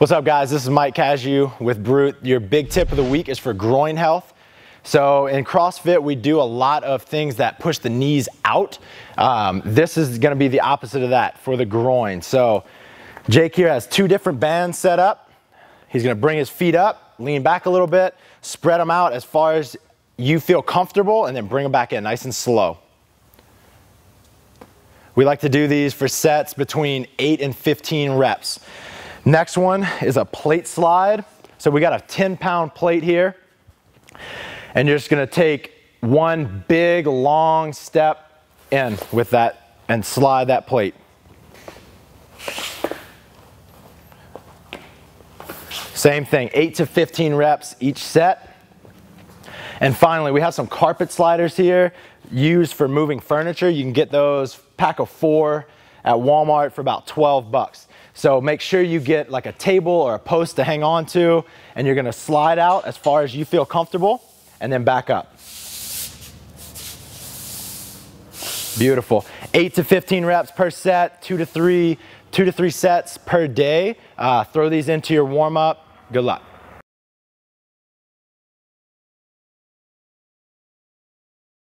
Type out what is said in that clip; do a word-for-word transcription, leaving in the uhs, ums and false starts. What's up, guys? This is Mike Cashew with Brute. Your big tip of the week is for groin health. So in CrossFit, we do a lot of things that push the knees out. Um, this is gonna be the opposite of that for the groin. So Jake here has two different bands set up. He's gonna bring his feet up, lean back a little bit, spread them out as far as you feel comfortable, and then bring them back in nice and slow. We like to do these for sets between eight and fifteen reps. Next one is a plate slide. So we got a ten pound plate here. And you're just gonna take one big long step in with that and slide that plate. Same thing, eight to fifteen reps each set. And finally, we have some carpet sliders here used for moving furniture. You can get those pack of four at Walmart for about twelve bucks. So make sure you get like a table or a post to hang on to, and you're gonna slide out as far as you feel comfortable and then back up. Beautiful. eight to fifteen reps per set, two to three, two to three sets per day. Uh, throw these into your warm-up. Good luck.